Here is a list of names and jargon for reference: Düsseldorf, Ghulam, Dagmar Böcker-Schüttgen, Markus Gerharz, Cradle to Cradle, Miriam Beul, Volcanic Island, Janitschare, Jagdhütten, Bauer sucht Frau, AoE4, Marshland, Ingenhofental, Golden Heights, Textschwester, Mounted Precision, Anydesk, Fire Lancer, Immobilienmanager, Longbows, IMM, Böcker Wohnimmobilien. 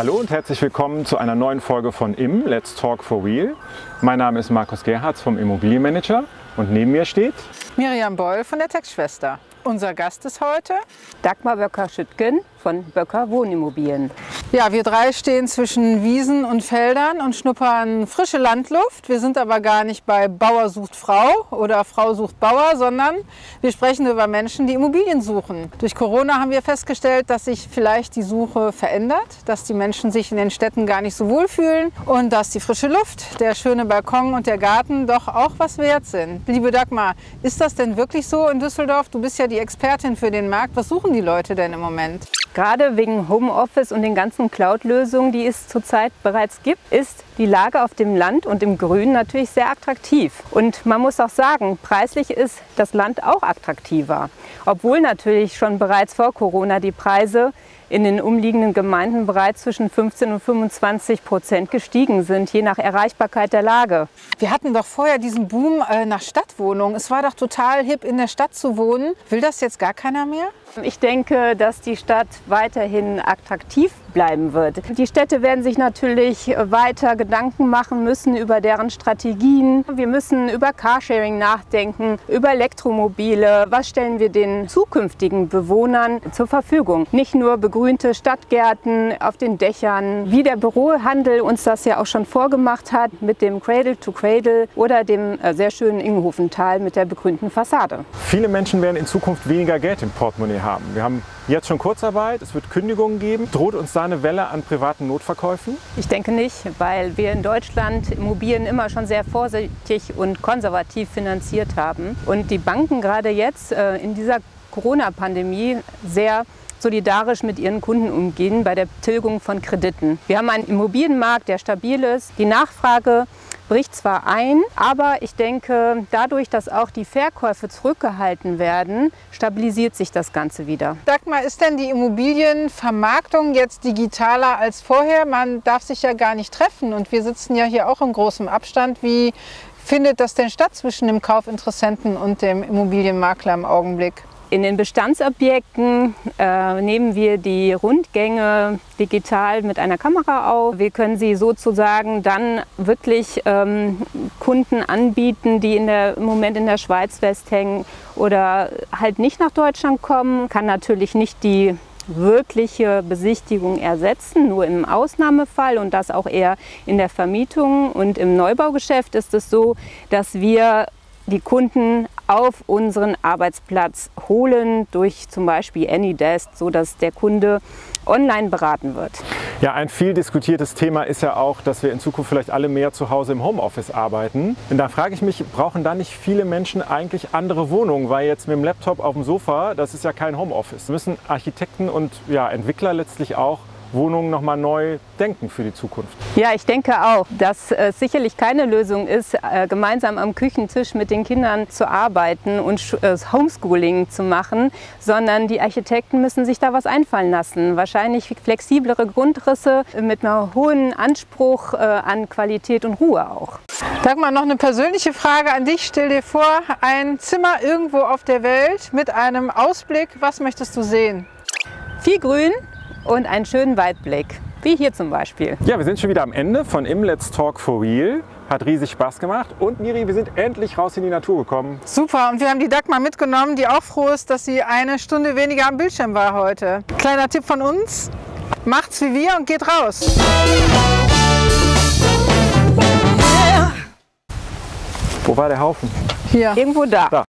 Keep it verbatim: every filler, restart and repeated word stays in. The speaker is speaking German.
Hallo und herzlich willkommen zu einer neuen Folge von I M, Let's Talk for Real. Mein Name ist Markus Gerharz vom Immobilienmanager und neben mir steht Miriam Beul von der Textschwester. Unser Gast ist heute Dagmar Böcker-Schüttgen von Böcker Wohnimmobilien. Ja, wir drei stehen zwischen Wiesen und Feldern und schnuppern frische Landluft. Wir sind aber gar nicht bei Bauer sucht Frau oder Frau sucht Bauer, sondern wir sprechen über Menschen, die Immobilien suchen. Durch Corona haben wir festgestellt, dass sich vielleicht die Suche verändert, dass die Menschen sich in den Städten gar nicht so wohl fühlen und dass die frische Luft, der schöne Balkon und der Garten doch auch was wert sind. Liebe Dagmar, ist das denn wirklich so in Düsseldorf? Du bist ja die Expertin für den Markt. Was suchen die Leute denn im Moment? Gerade wegen Homeoffice und den ganzen Cloud-Lösungen, die es zurzeit bereits gibt, ist die Lage auf dem Land und im Grün natürlich sehr attraktiv. Und man muss auch sagen, preislich ist das Land auch attraktiver. Obwohl natürlich schon bereits vor Corona die Preise in den umliegenden Gemeinden bereits zwischen fünfzehn und fünfundzwanzig Prozent gestiegen sind, je nach Erreichbarkeit der Lage. Wir hatten doch vorher diesen Boom nach Stadtwohnungen. Es war doch total hip, in der Stadt zu wohnen. Will das jetzt gar keiner mehr? Ich denke, dass die Stadt weiterhin attraktiv bleiben wird. Die Städte werden sich natürlich weiter Gedanken machen müssen über deren Strategien. Wir müssen über Carsharing nachdenken, über Elektromobile. Was stellen wir den zukünftigen Bewohnern zur Verfügung? Nicht nur begrünte Stadtgärten auf den Dächern, wie der Bürohandel uns das ja auch schon vorgemacht hat mit dem Cradle to Cradle oder dem sehr schönen Ingenhofental mit der begrünten Fassade. Viele Menschen werden in Zukunft weniger Geld im Portemonnaie haben. Wir haben jetzt schon Kurzarbeit, es wird Kündigungen geben. Droht uns da eine Welle an privaten Notverkäufen? Ich denke nicht, weil wir in Deutschland Immobilien immer schon sehr vorsichtig und konservativ finanziert haben. Und die Banken gerade jetzt in dieser Corona-Pandemie sehr solidarisch mit ihren Kunden umgehen bei der Tilgung von Krediten. Wir haben einen Immobilienmarkt, der stabil ist. Die Nachfrage bricht zwar ein, aber ich denke, dadurch, dass auch die Verkäufe zurückgehalten werden, stabilisiert sich das Ganze wieder. Dagmar, ist denn die Immobilienvermarktung jetzt digitaler als vorher? Man darf sich ja gar nicht treffen und wir sitzen ja hier auch in großem Abstand. Wie findet das denn statt zwischen dem Kaufinteressenten und dem Immobilienmakler im Augenblick? In den Bestandsobjekten äh, nehmen wir die Rundgänge digital mit einer Kamera auf. Wir können sie sozusagen dann wirklich ähm, Kunden anbieten, die in der, im Moment in der Schweiz festhängen oder halt nicht nach Deutschland kommen. Kann natürlich nicht die wirkliche Besichtigung ersetzen, nur im Ausnahmefall und das auch eher in der Vermietung. Und im Neubaugeschäft ist es so, dass wir die Kunden auf unseren Arbeitsplatz holen durch zum Beispiel Anydesk, sodass der Kunde online beraten wird. Ja, ein viel diskutiertes Thema ist ja auch, dass wir in Zukunft vielleicht alle mehr zu Hause im Homeoffice arbeiten. Und da frage ich mich, brauchen da nicht viele Menschen eigentlich andere Wohnungen? Weil jetzt mit dem Laptop auf dem Sofa, das ist ja kein Homeoffice. Müssen Architekten und ja, Entwickler letztlich auch Wohnungen nochmal neu denken für die Zukunft? Ja, ich denke auch, dass es sicherlich keine Lösung ist, gemeinsam am Küchentisch mit den Kindern zu arbeiten und Homeschooling zu machen, sondern die Architekten müssen sich da was einfallen lassen. Wahrscheinlich flexiblere Grundrisse mit einem hohen Anspruch an Qualität und Ruhe auch. Dagmar, noch eine persönliche Frage an dich. Stell dir vor, ein Zimmer irgendwo auf der Welt mit einem Ausblick. Was möchtest du sehen? Viel Grün und einen schönen Weitblick, wie hier zum Beispiel. Ja, wir sind schon wieder am Ende von I M Let's Talk for Real. Hat riesig Spaß gemacht und Miri, wir sind endlich raus in die Natur gekommen. Super, und wir haben die Dagmar mitgenommen, die auch froh ist, dass sie eine Stunde weniger am Bildschirm war heute. Kleiner Tipp von uns, macht's wie wir und geht raus. Wo war der Haufen? Hier. Irgendwo da. Da.